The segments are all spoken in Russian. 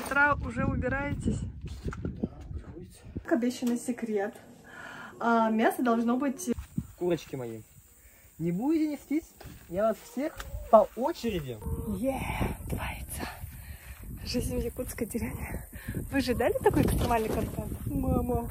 с утра уже убираетесь? Да, приходите. Как обещанный секрет. Мясо должно быть... Курочки мои, не будете нестись, я вас всех по очереди. Творится. Жизнь в якутской деревне. Вы же дали такой экстремальный контент? Мама.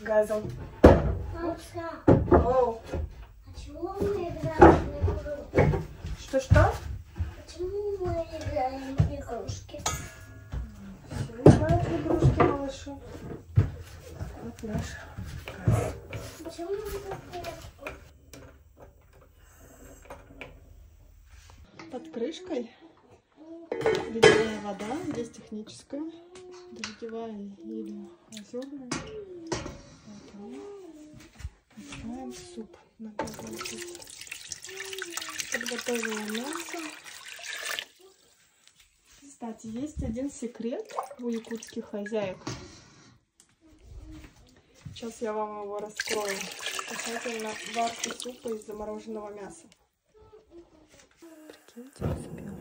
Газом. Мамочка, почему мы играем в игрушки? Что-что? Почему мы играем в игрушки? Все играют в игрушки, малыши. Вот наш газ. Почему мы играем? Под крышкой ледяная вода, здесь техническая. Дождевая или озерная. Открываем суп. Подготовила мясо. Кстати, есть один секрет у якутских хозяек. Сейчас я вам его раскрою. Касательно варки супа из замороженного мяса. Прикиньте, успела.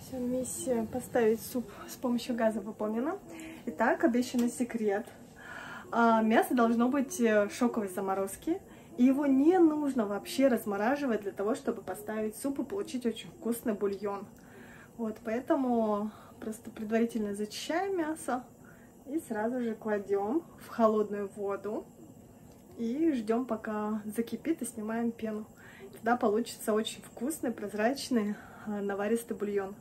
Все, миссия поставить суп с помощью газа выполнена. Итак, обещанный секрет. Мясо должно быть в шоковой заморозке. И его не нужно вообще размораживать для того, чтобы поставить суп и получить очень вкусный бульон. Вот, поэтому просто предварительно зачищаем мясо и сразу же кладем в холодную воду. И ждем, пока закипит, и снимаем пену. Тогда получится очень вкусный, прозрачный, наваристый бульон.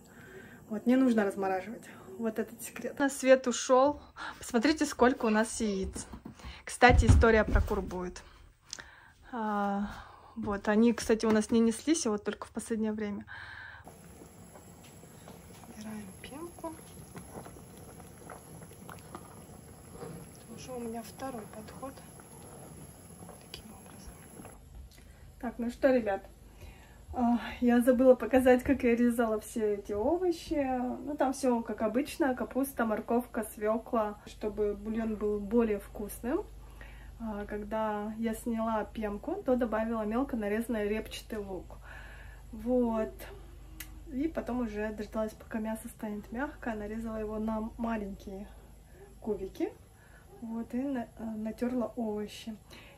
Вот, не нужно размораживать. Вот этот секрет. На свет ушел. Посмотрите, сколько у нас яиц. Кстати, история про кур будет. Вот, они, кстати, у нас не неслись, вот только в последнее время. Убираем пенку. Это уже у меня второй подход. Таким образом. Так, ну что, ребят. Я забыла показать, как я резала все эти овощи. Ну, там все как обычно. Капуста, морковка, свекла. Чтобы бульон был более вкусным. Когда я сняла пенку, то добавила мелко нарезанный репчатый лук. Вот. И потом уже дождалась, пока мясо станет мягкое. Нарезала его на маленькие кубики. Вот. И натерла овощи.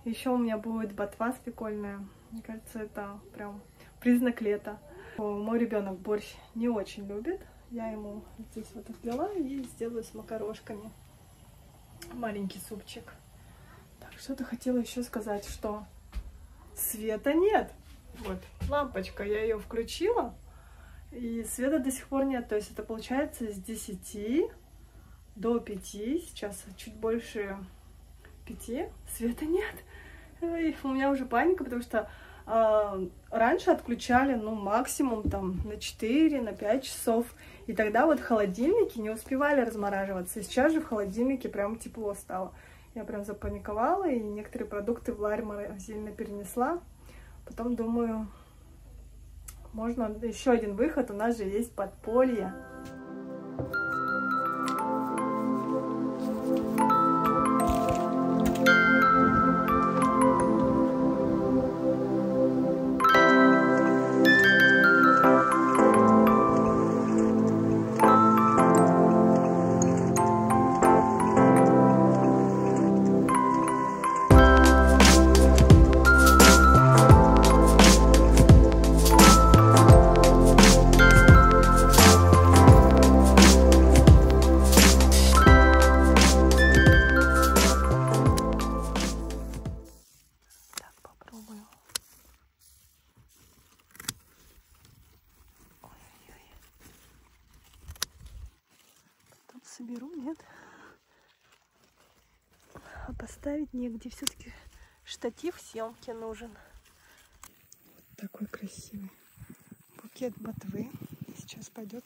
Еще у меня будет ботва свекольная. Мне кажется, это прям... признак лета. Мой ребенок борщ не очень любит. Я ему здесь вот отлила и сделаю с макарошками маленький супчик. Так, что-то хотела еще сказать, что света нет. Вот, лампочка, я ее включила, и света до сих пор нет. То есть это получается с 10 до 5, сейчас чуть больше 5, света нет. И у меня уже паника, потому что раньше отключали, ну, максимум там на 4, на 5 часов. И тогда вот холодильники не успевали размораживаться. И сейчас же в холодильнике прям тепло стало. Я прям запаниковала, и некоторые продукты в ларь морозильно перенесла. Потом думаю, можно еще один выход. У нас же есть подполье. Соберу, нет. А поставить негде. Все-таки штатив съемки нужен. Такой красивый букет ботвы. Сейчас пойдет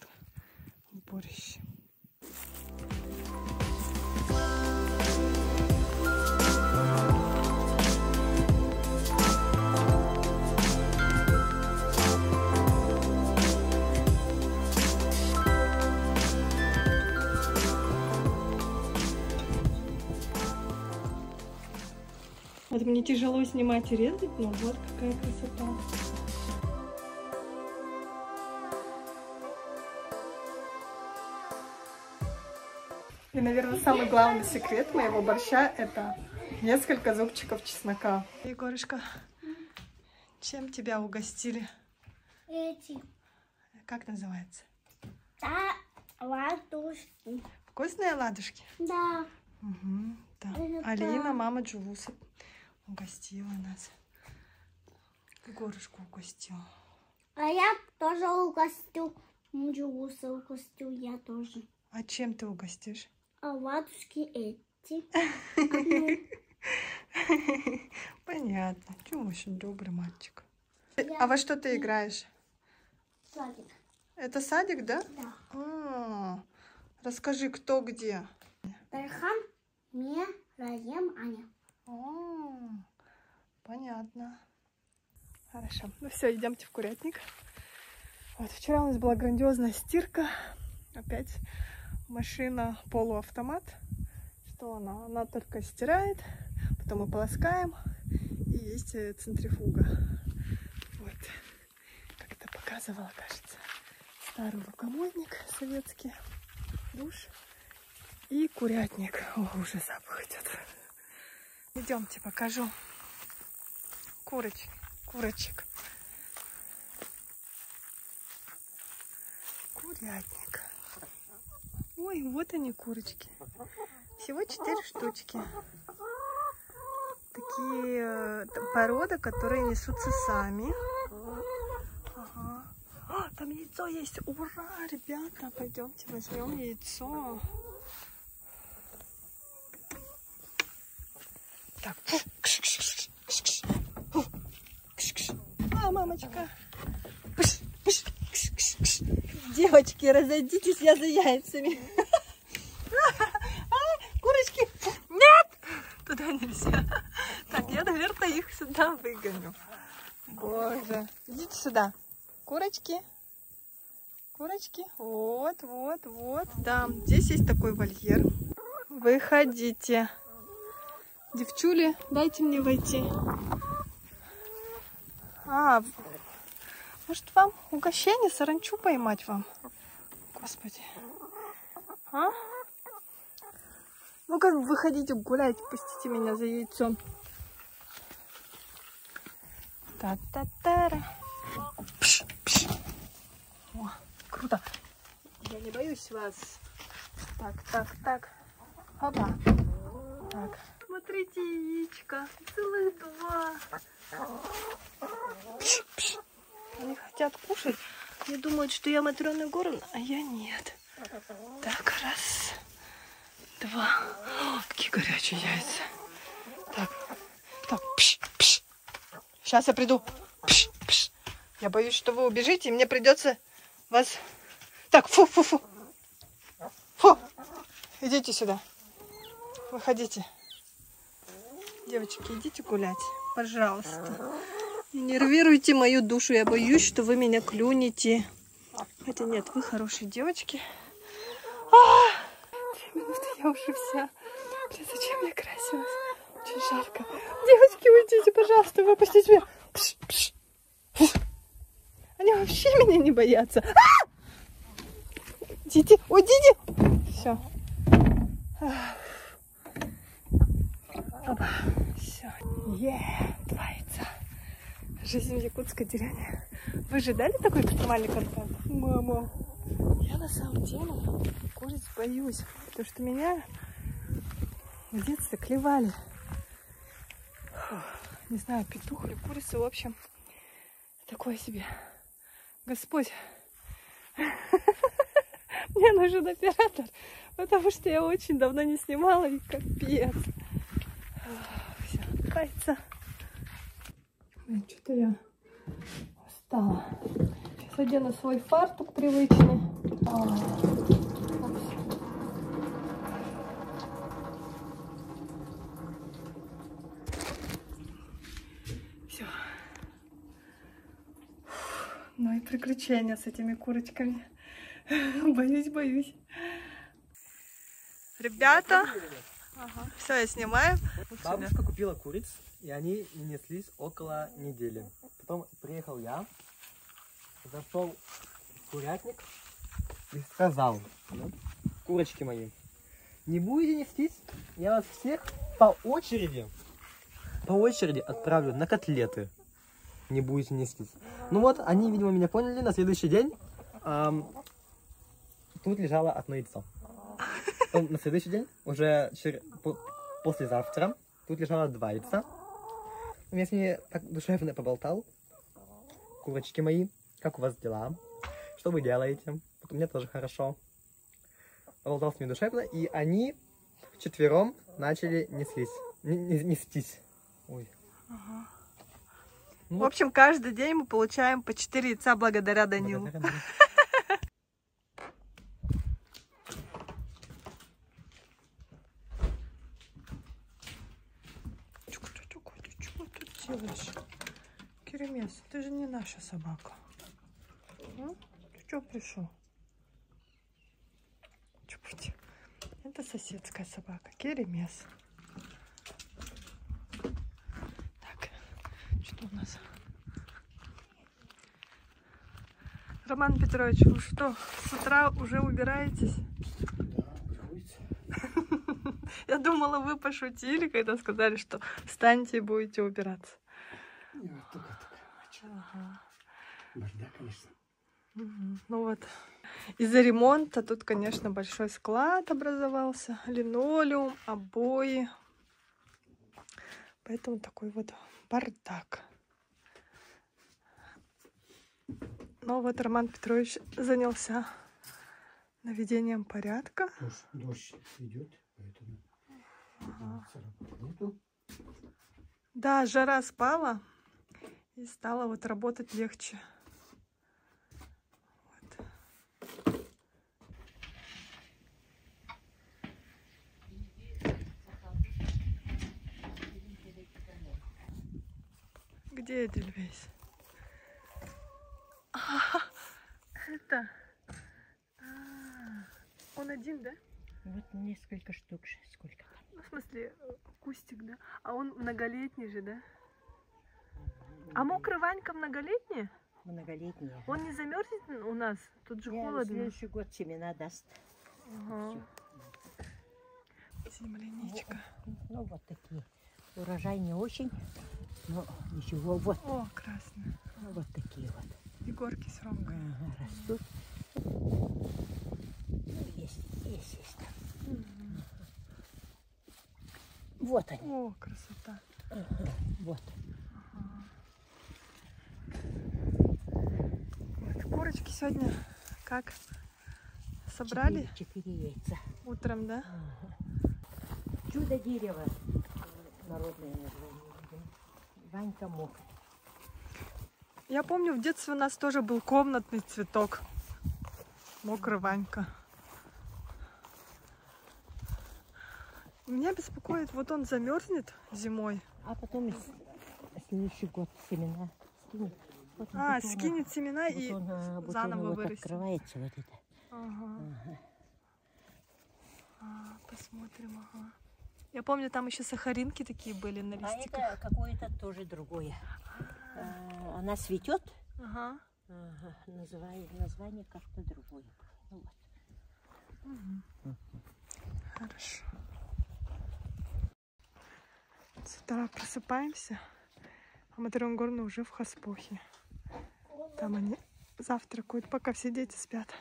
в уборище. Вот мне тяжело снимать и резать, но вот какая красота. И, наверное, самый главный секрет моего борща – это несколько зубчиков чеснока. Егорушка, чем тебя угостили? Эти. Как называется? Да, ладушки. Вкусные ладушки? Да. Угу, да. Алина, мама Джувуса угостила нас. Егорушку угостила. А я тоже угостю. Джуса угостю, я тоже. А чем ты угостишь? А ладушки эти. Понятно. Чум очень добрый мальчик. А во что ты играешь? Садик. Это садик, да? Да. Расскажи, кто где. Тархан, Мия, Раем, Аня. Понятно. Хорошо. Ну все, идемте в курятник. Вот вчера у нас была грандиозная стирка. Опять машина полуавтомат. Что она? Она только стирает, потом мы полоскаем. И есть центрифуга. Вот. Как это показывала, кажется. Старый рукомойник советский. Душ. И курятник. О, уже запах идет. Идемте, покажу. Курочек. Курятник. Ой, вот они, курочки. Всего 4 штучки. Такие породы, которые несутся сами. Ага. А, там яйцо есть. Ура, ребята, пойдемте возьмем яйцо. Так. А, мамочка. Девочки, разойдитесь, я за яйцами. Курочки, нет! Туда нельзя. Так, я, наверное, их сюда выгоню. Боже. Идите сюда. Курочки. Вот. Да, здесь есть такой вольер. Выходите. Девчули, дайте мне войти. А, может, вам угощение, саранчу поймать вам? Господи. А? Ну как вы хотите гулять, пустите меня за яйцом. Та-та-тара. О, круто. Я не боюсь вас. Так. Опа. Так. Смотрите, яичко. Целых 2. Они хотят кушать. Они думают, что я Матрёна Егоровна, а я нет. Так, раз, два. О, какие горячие яйца. Так. Пш. Сейчас я приду. Пш. Я боюсь, что вы убежите, и мне придется вас... Так, фу. Фу. Идите сюда. Выходите. Девочки, идите гулять, пожалуйста. Не нервируйте мою душу, я боюсь, что вы меня клюнете. Хотя нет, вы хорошие девочки. 3 минуты, я уже вся. Блин, зачем я красилась? Очень жарко. Девочки, уйдите, пожалуйста, выпустите меня. Пш. Они вообще меня не боятся. Уйдите. Все. Опа. Все. Два яйца. Жизнь в якутской деревне. Вы ожидали такой экстремальный контент? Мама. Я на самом деле куриц боюсь. Потому что меня в детстве клевали. Не знаю, петух или курица. В общем, такое себе. Господь. Мне нужен оператор. Потому что я очень давно не снимала. И капец. Все, кайца. Что-то я встала. Сейчас одену свой фартук привычный. Все. Ну и приключения с этими курочками. Боюсь. Ребята, все, я снимаю. Бабушка купила куриц, и они неслись около недели. Потом приехал я, зашел в курятник и сказал: курочки мои, не будете нестись, я вас всех по очереди отправлю на котлеты. Не будете нестись. Ну вот, они, видимо, меня поняли. На следующий день тут лежало одно яйцо. На следующий день, уже послезавтра, тут лежало два яйца. Я с ней так душевно поболтал. Курочки мои, как у вас дела? Что вы делаете? Вот у меня тоже хорошо. Поболтал с ними душевно, и они вчетвером начали нестись. Ой. Ага. Ну, в общем, каждый день мы получаем по 4 яйца благодаря Данилу. Керемес, ты же не наша собака. Ну, ты что пришел? Чупать. Это соседская собака. Керемес. Так, что у нас? Роман Петрович, вы что, с утра уже убираетесь? Я думала, вы пошутили, когда сказали, что встаньте и будете убираться. Нет, только такая ночь. Ага. Бардак, конечно. Угу. Ну вот, из-за ремонта тут, конечно, большой склад образовался. Линолеум, обои. Поэтому такой вот бардак. Но вот Роман Петрович занялся наведением порядка. Дождь идет, поэтому... Ага. Да, жара спала и стало вот работать легче. Вот. Где Эдельвейс? Это. Он один, да? Вот несколько штук, сколько. Ну, в смысле, кустик, да? А он многолетний же, да? А мокрая Ванька многолетняя? Многолетняя. Он не замерзнет у нас? Тут же холодно. Следующий год семена даст. Ага. Земляничка. Ну, вот такие. Урожай не очень, но ничего. Вот. О, красно. Ну, вот такие вот. Егорки с Ромкой. Ага, растут. Ну, есть. Вот они. О, красота. Ага, вот. Ага. Вот курочки сегодня как собрали? 4 яйца. Утром, да? Ага. Чудо дерево. Народное название. Ванька мох. Я помню, в детстве у нас тоже был комнатный цветок. Мокрый Ванька. Меня беспокоит, вот он замерзнет зимой. А потом следующий год семена скинет. Вот скинет семена вот и он заново вот вырастет. Открывается вот это. Ага. Посмотрим, ага. Я помню, там еще сахаринки такие были на листиках. А это какое-то тоже другое. Она цветет. Ага. Ага. Название как-то другое. Ну, вот. Угу. Хорошо. С утра просыпаемся, а Матрёна Егоровна уже в хоспохе. Там они завтракают, пока все дети спят.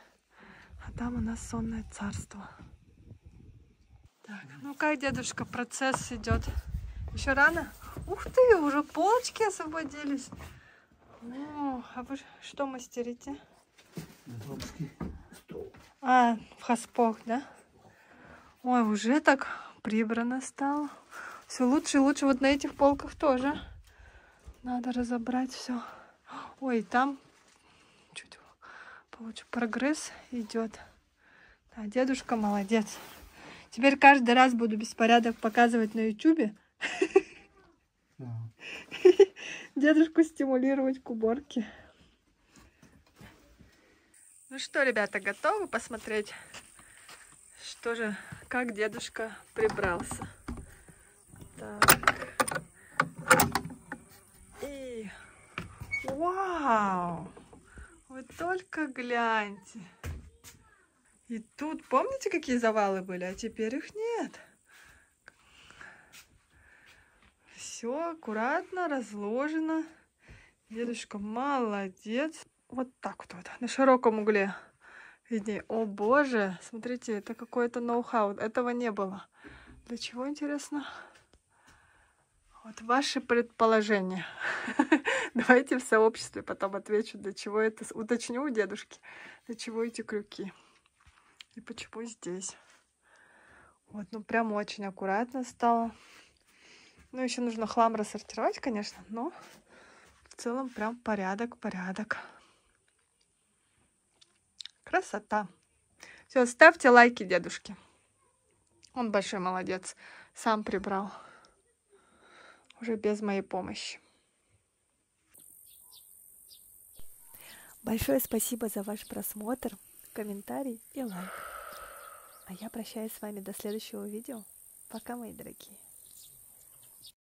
А там у нас сонное царство. Так, ну как, дедушка, процесс идет? Еще рано? Ух ты, уже полочки освободились. Ну, а вы что мастерите? В хоспох, да? Ой, уже так прибрано стало. Все лучше и лучше. Вот на этих полках тоже надо разобрать все. О, Ой, там чуть получше прогресс идет. Да, дедушка молодец. Теперь каждый раз буду беспорядок показывать на ютубе. Дедушку стимулировать к уборке. Ну что, ребята, готовы посмотреть, что же, как дедушка прибрался? Так. И... Вау! Вы только гляньте. И тут, помните, какие завалы были? А теперь их нет. Все аккуратно разложено. Дедушка молодец. Вот так вот, вот на широком угле виднее. О боже, смотрите, это какое-то ноу-хау. Этого не было. Для чего, интересно? Вот ваши предположения. Давайте в сообществе потом отвечу, для чего это. Уточню у дедушки, для чего эти крюки. И почему здесь. Вот, ну прям очень аккуратно стало. Ну, еще нужно хлам рассортировать, конечно, но в целом прям порядок. Красота. Все, ставьте лайки дедушке. Он большой молодец. Сам прибрал. Уже без моей помощи. Большое спасибо за ваш просмотр, комментарий и лайк. А я прощаюсь с вами до следующего видео. Пока, мои дорогие.